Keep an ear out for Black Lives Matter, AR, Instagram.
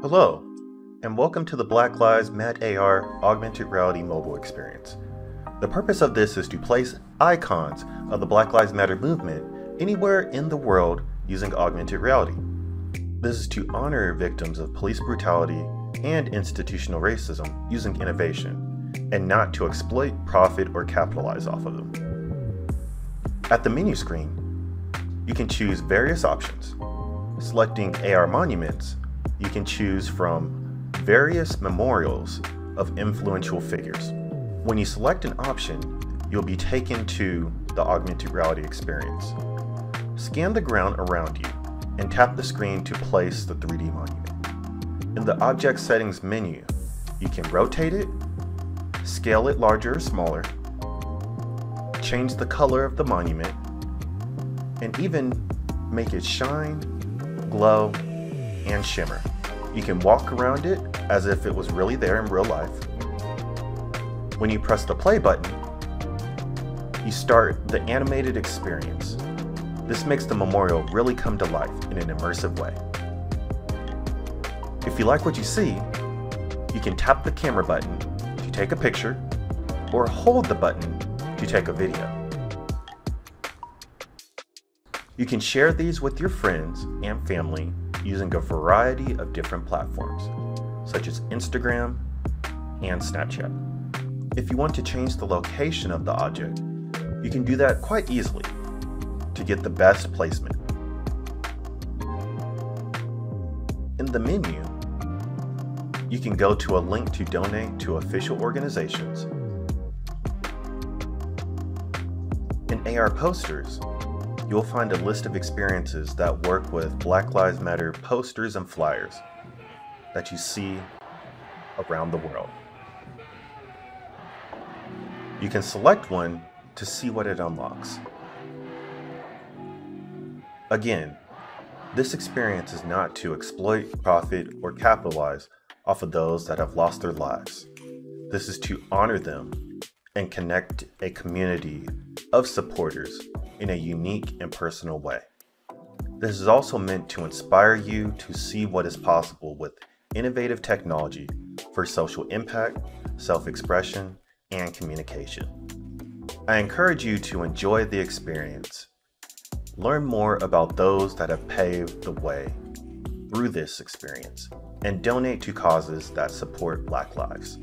Hello, and welcome to the Black Lives Matter AR Augmented Reality Mobile Experience. The purpose of this is to place icons of the Black Lives Matter movement anywhere in the world using augmented reality. This is to honor victims of police brutality and institutional racism using innovation, and not to exploit, profit, or capitalize off of them. At the menu screen, you can choose various options. Selecting AR monuments, you can choose from various memorials of influential figures. When you select an option, you'll be taken to the augmented reality experience. Scan the ground around you and tap the screen to place the 3D monument. In the object settings menu, you can rotate it, scale it larger or smaller, change the color of the monument, and even make it shine, glow, and shimmer. You can walk around it as if it was really there in real life. When you press the play button, you start the animated experience. This makes the memorial really come to life in an immersive way. If you like what you see, you can tap the camera button to take a picture or hold the button to take a video. You can share these with your friends and family using a variety of different platforms, such as Instagram and Snapchat. If you want to change the location of the object, you can do that quite easily to get the best placement. In the menu, you can go to a link to donate to official organizations. In AR posters, you'll find a list of experiences that work with Black Lives Matter posters and flyers that you see around the world. You can select one to see what it unlocks. Again, this experience is not to exploit, profit, or capitalize off of those that have lost their lives. This is to honor them and connect a community of supporters in a unique and personal way. This is also meant to inspire you to see what is possible with innovative technology for social impact, self-expression, and communication. I encourage you to enjoy the experience. Learn more about those that have paved the way through this experience and donate to causes that support Black lives.